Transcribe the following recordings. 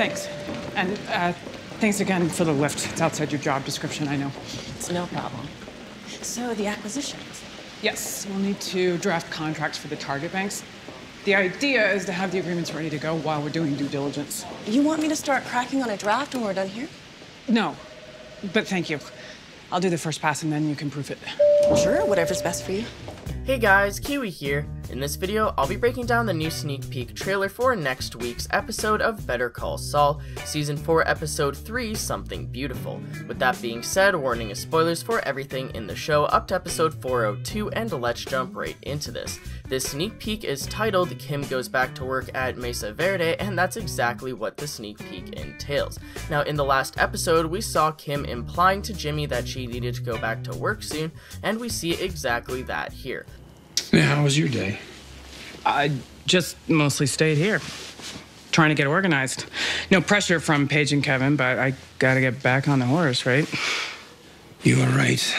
Thanks. And thanks again for the lift. It's outside your job description, I know. It's no problem. So the acquisitions? Yes, we'll need to draft contracts for the target banks. The idea is to have the agreements ready to go while we're doing due diligence. You want me to start cracking on a draft when we're done here? No, but thank you. I'll do the first pass and then you can proof it. Sure, whatever's best for you. Hey guys, Kiwi here. In this video, I'll be breaking down the new sneak peek trailer for next week's episode of Better Call Saul, Season 4, Episode 3, Something Beautiful. With that being said, warning of spoilers for everything in the show up to Episode 402, and let's jump right into this. This sneak peek is titled, Kim Goes Back to Work at Mesa Verde, and that's exactly what the sneak peek entails. Now, in the last episode, we saw Kim implying to Jimmy that she needed to go back to work soon, and we see exactly that here. Yeah, how was your day? I just mostly stayed here, trying to get organized. No pressure from Paige and Kevin, but I gotta get back on the horse, right? You are right.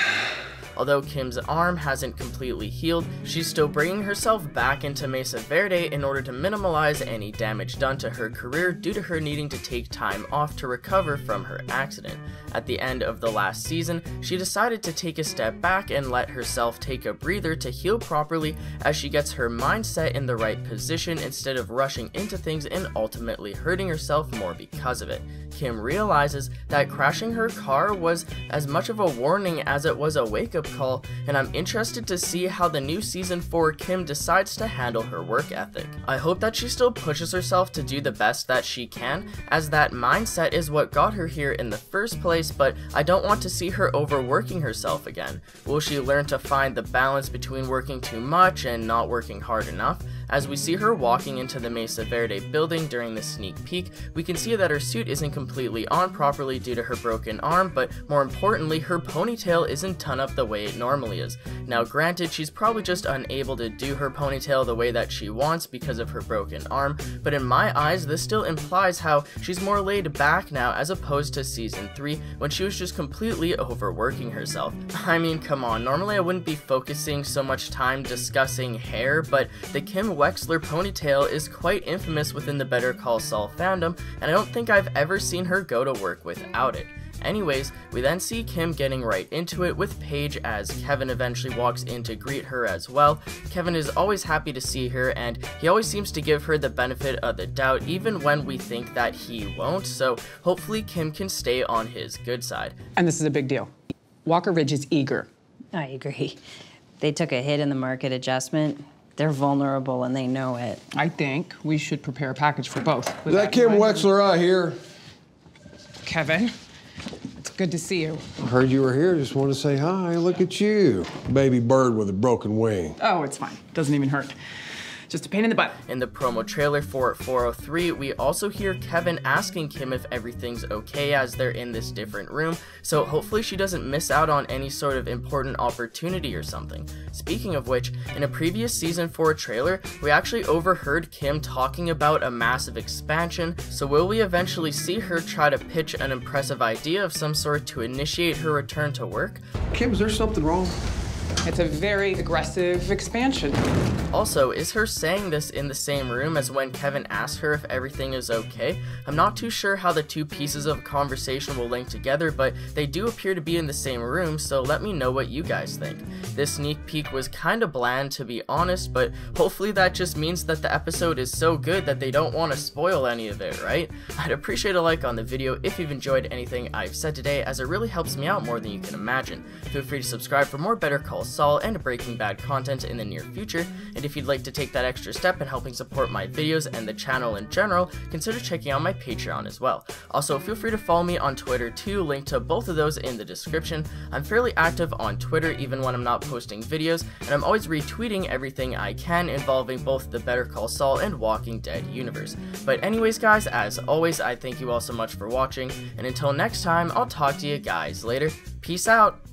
Although Kim's arm hasn't completely healed, she's still bringing herself back into Mesa Verde in order to minimize any damage done to her career due to her needing to take time off to recover from her accident. At the end of the last season, she decided to take a step back and let herself take a breather to heal properly as she gets her mindset in the right position instead of rushing into things and ultimately hurting herself more because of it. Kim realizes that crashing her car was as much of a warning as it was a wake-up call, and I'm interested to see how the new season 4 Kim decides to handle her work ethic. I hope that she still pushes herself to do the best that she can, as that mindset is what got her here in the first place, but I don't want to see her overworking herself again. Will she learn to find the balance between working too much and not working hard enough? As we see her walking into the Mesa Verde building during the sneak peek, we can see that her suit isn't completely on properly due to her broken arm, but more importantly, her ponytail isn't done up the way it normally is. Now granted, she's probably just unable to do her ponytail the way that she wants because of her broken arm, but in my eyes, this still implies how she's more laid back now as opposed to season 3 when she was just completely overworking herself. I mean, come on, normally I wouldn't be focusing so much time discussing hair, but the Kim Wexler ponytail is quite infamous within the Better Call Saul fandom, and I don't think I've ever seen her go to work without it. Anyways, we then see Kim getting right into it with Paige as Kevin eventually walks in to greet her as well. Kevin is always happy to see her, and he always seems to give her the benefit of the doubt even when we think that he won't, so hopefully Kim can stay on his good side. And this is a big deal. Walker Ridge is eager. I agree. They took a hit in the market adjustment. They're vulnerable and they know it. I think we should prepare a package for both. Is that Kim Wexler out here? Kevin? Good to see you. I heard you were here. Just want to say hi. Look at you. Baby bird with a broken wing. Oh, it's fine. Doesn't even hurt. Just a pain in the butt. In the promo trailer for 403, we also hear Kevin asking Kim if everything's okay as they're in this different room, so hopefully she doesn't miss out on any sort of important opportunity or something. Speaking of which, in a previous season 4 trailer, we actually overheard Kim talking about a massive expansion, so will we eventually see her try to pitch an impressive idea of some sort to initiate her return to work? Kim, is there something wrong? It's a very aggressive expansion. Also, is her saying this in the same room as when Kevin asked her if everything is okay? I'm not too sure how the two pieces of conversation will link together, but they do appear to be in the same room, so let me know what you guys think. This sneak peek was kinda bland to be honest, but hopefully that just means that the episode is so good that they don't want to spoil any of it, right? I'd appreciate a like on the video if you've enjoyed anything I've said today, as it really helps me out more than you can imagine. Feel free to subscribe for more Better Call Saul and Breaking Bad content in the near future, and if you'd like to take that extra step in helping support my videos and the channel in general, consider checking out my Patreon as well. Also, feel free to follow me on Twitter too, link to both of those in the description. I'm fairly active on Twitter even when I'm not posting videos, and I'm always retweeting everything I can involving both the Better Call Saul and Walking Dead universe. But anyways guys, as always, I thank you all so much for watching, and until next time, I'll talk to you guys later. Peace out!